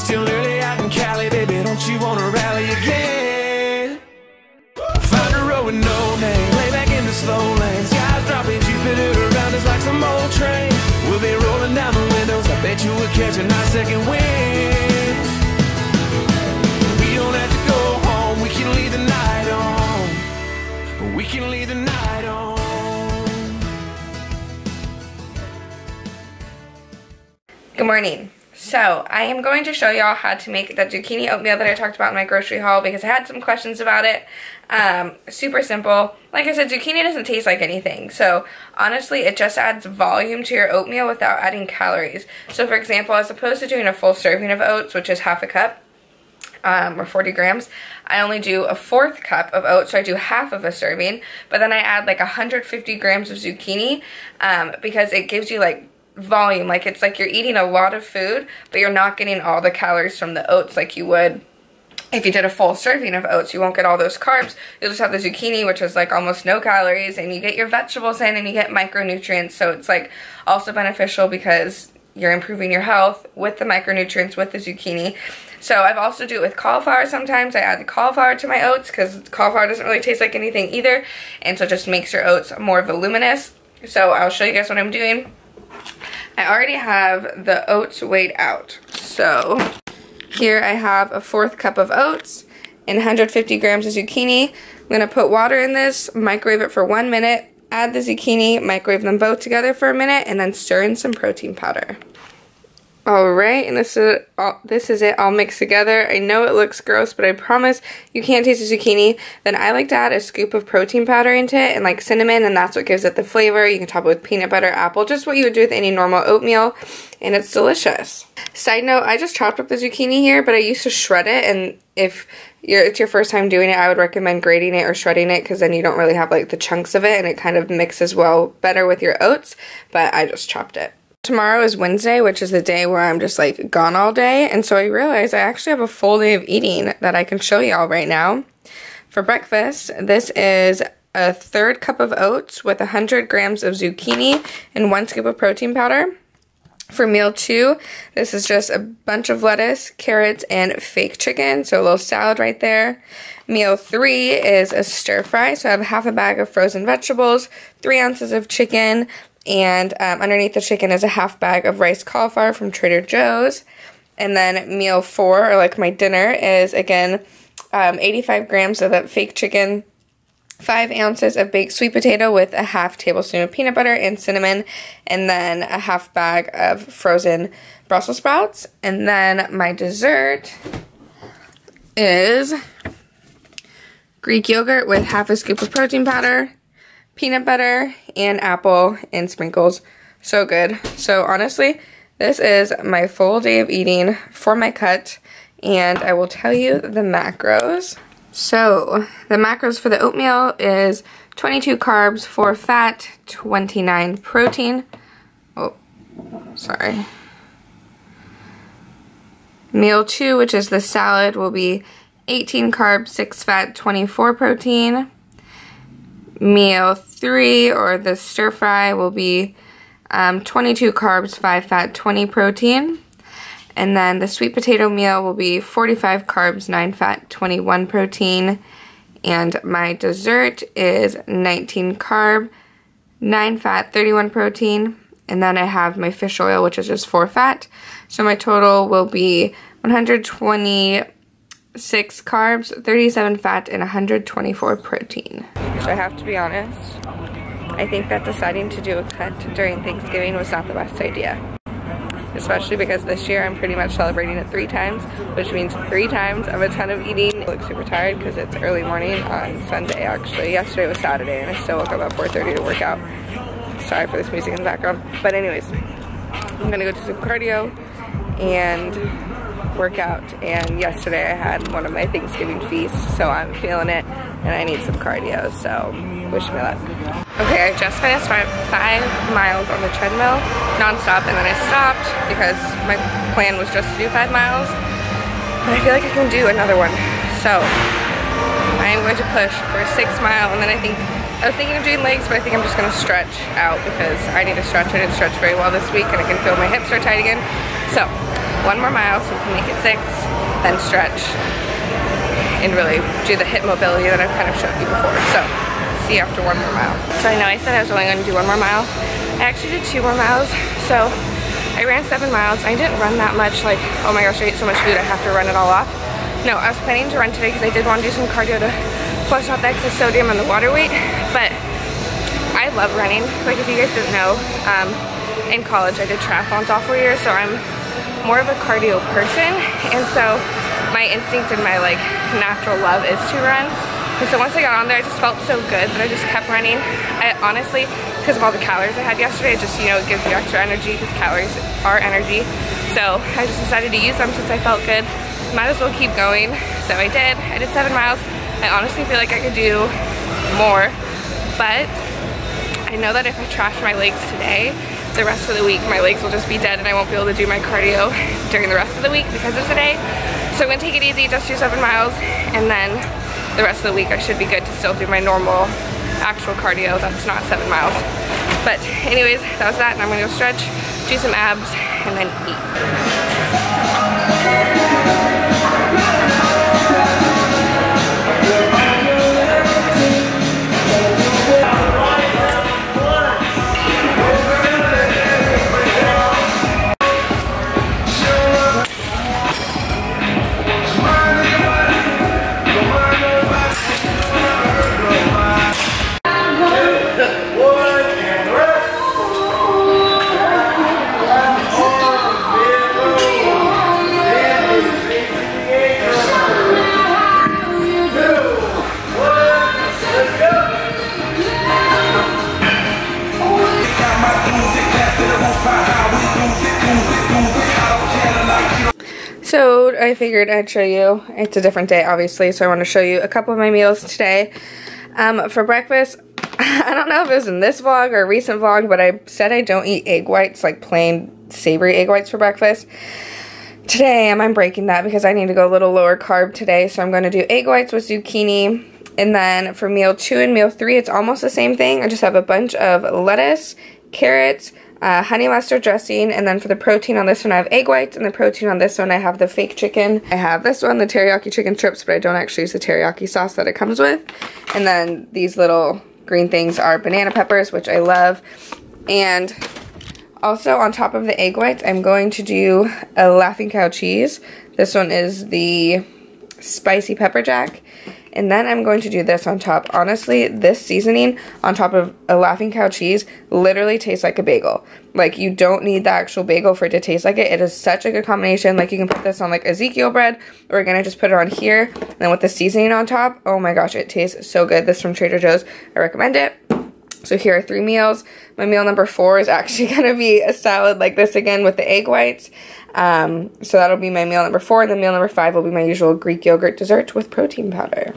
It's still early out in Cali, baby, don't you wanna rally again? Find a road with no name, lay back in the slow lane. Sky's dropping, Jupiter around us like some old train. We'll be rolling down the windows, I bet you we'll catch a nice second wind. We don't have to go home, we can leave the night on. We can leave the night on. Good morning. So I am going to show y'all how to make the zucchini oatmeal that I talked about in my grocery haul because I had some questions about it. Super simple. Like I said, zucchini doesn't taste like anything. So honestly, it just adds volume to your oatmeal without adding calories. So for example, as opposed to doing a full serving of oats, which is half a cup, or 40 grams, I only do a fourth cup of oats, so I do half of a serving, but then I add like 150 grams of zucchini because it gives you like volume, like it's like you're eating a lot of food but you're not getting all the calories from the oats like you would if you did a full serving of oats. You won't get all those carbs, you'll just have the zucchini, which is like almost no calories, and you get your vegetables in and you get micronutrients, so it's like also beneficial because you're improving your health with the micronutrients with the zucchini. So I've also do it with cauliflower sometimes. I add cauliflower to my oats because cauliflower doesn't really taste like anything either, and so it just makes your oats more voluminous. So I'll show you guys what I'm doing. I already have the oats weighed out, so here I have a fourth cup of oats and 150 grams of zucchini. I'm going to put water in this, microwave it for 1 minute, add the zucchini, microwave them both together for a minute, and then stir in some protein powder. Alright, and this is it all mixed together. I know it looks gross, but I promise you can't taste the zucchini. Then I like to add a scoop of protein powder into it and like cinnamon, and that's what gives it the flavor. You can top it with peanut butter, apple, just what you would do with any normal oatmeal, and it's delicious. Side note, I just chopped up the zucchini here, but I used to shred it, and if it's your first time doing it, I would recommend grating it or shredding it because then you don't really have like the chunks of it, and it kind of mixes well better with your oats, but I just chopped it. Tomorrow is Wednesday, which is the day where I'm just like gone all day, and so I realized I actually have a full day of eating that I can show y'all right now. For breakfast, this is a third cup of oats with 100 grams of zucchini and 1 scoop of protein powder. For meal 2, this is just a bunch of lettuce, carrots, and fake chicken, so a little salad right there. Meal 3 is a stir fry, so I have half a bag of frozen vegetables, 3 ounces of chicken, and underneath the chicken is a half bag of rice cauliflower from Trader Joe's. And then meal 4, or like my dinner, is again 85 grams of that fake chicken, 5 ounces of baked sweet potato with a half tablespoon of peanut butter and cinnamon, and then a half bag of frozen Brussels sprouts. And then my dessert is Greek yogurt with half a scoop of protein powder, peanut butter, and apple, and sprinkles. So good. So honestly, this is my full day of eating for my cut, and I will tell you the macros. So the macros for the oatmeal is 22 carbs, 4 fat, 29 protein. Oh, sorry. Meal 2, which is the salad, will be 18 carbs, 6 fat, 24 protein. Meal 3, or the stir fry, will be 22 carbs, 5 fat, 20 protein. And then the sweet potato meal will be 45 carbs, 9 fat, 21 protein. And my dessert is 19 carb, 9 fat, 31 protein. And then I have my fish oil, which is just 4 fat. So my total will be 126 carbs, 37 fat, and 124 protein. So I have to be honest, I think that deciding to do a cut during Thanksgiving was not the best idea. Especially because this year I'm pretty much celebrating it 3 times, which means 3 times of a ton of eating. I look super tired because it's early morning on Sunday actually. Yesterday was Saturday and I still woke up at 4:30 to work out. Sorry for this music in the background. But anyways, I'm gonna go do some cardio and workout, and yesterday I had one of my Thanksgiving feasts, so I'm feeling it and I need some cardio, so wish me luck. Okay, I just finished 5 miles on the treadmill non-stop, and then I stopped because my plan was just to do 5 miles, but I feel like I can do another one, so I am going to push for a 6 mile, and then I was thinking of doing legs, but I think I'm just going to stretch out because I need to stretch. I didn't stretch very well this week and I can feel my hips are tight again, so one more mile so we can make it 6, then stretch and really do the HIIT mobility that I've kind of showed you before. So see you after one more mile. So I know I said I was only going to do one more mile. I actually did 2 more miles. So I ran 7 miles. I didn't run that much, like, oh my gosh, I ate so much food, I have to run it all off. No, I was planning to run today because I did want to do some cardio to flush out the excess sodium and the water weight. But I love running. Like, if you guys didn't know, in college I did triathlons all 4 years, so I'm more of a cardio person, and so my instinct and my like natural love is to run. And so once I got on there, I just felt so good that I just kept running. I honestly, because of all the calories I had yesterday, it just, you know, it gives you extra energy because calories are energy. So I just decided to use them since I felt good. Might as well keep going. So I did. I did 7 miles. I honestly feel like I could do more, but I know that if I trash my legs today, the rest of the week my legs will just be dead and I won't be able to do my cardio during the rest of the week because of today. So I'm gonna take it easy, just do 7 miles, and then the rest of the week I should be good to still do my normal actual cardio that's not 7 miles. But anyways, that was that, and I'm gonna go stretch, do some abs, and then eat. So I figured I'd show you, it's a different day obviously, so I want to show you a couple of my meals today. For breakfast, I don't know if it was in this vlog or a recent vlog, but I said I don't eat egg whites, like plain savory egg whites for breakfast. Today I am, I'm breaking that because I need to go a little lower carb today, so I'm going to do egg whites with zucchini. And then for meal 2 and meal 3, it's almost the same thing. I just have a bunch of lettuce, carrots, honey mustard dressing, and then for the protein on this one I have egg whites, and the protein on this one I have the fake chicken. I have this one, the teriyaki chicken strips, but I don't actually use the teriyaki sauce that it comes with. And then these little green things are banana peppers, which I love. And also on top of the egg whites, I'm going to do a Laughing Cow cheese. This one is the spicy pepper jack. And then I'm going to do this on top. Honestly, this seasoning on top of a Laughing Cow cheese literally tastes like a bagel. Like, you don't need the actual bagel for it to taste like it. It is such a good combination. Like, you can put this on like Ezekiel bread, or again, I just put it on here. And then with the seasoning on top, oh my gosh, it tastes so good. This is from Trader Joe's. I recommend it. So here are 3 meals. My meal number 4 is actually going to be a salad like this again with the egg whites. So that'll be my meal number 4. Then meal number 5 will be my usual Greek yogurt dessert with protein powder.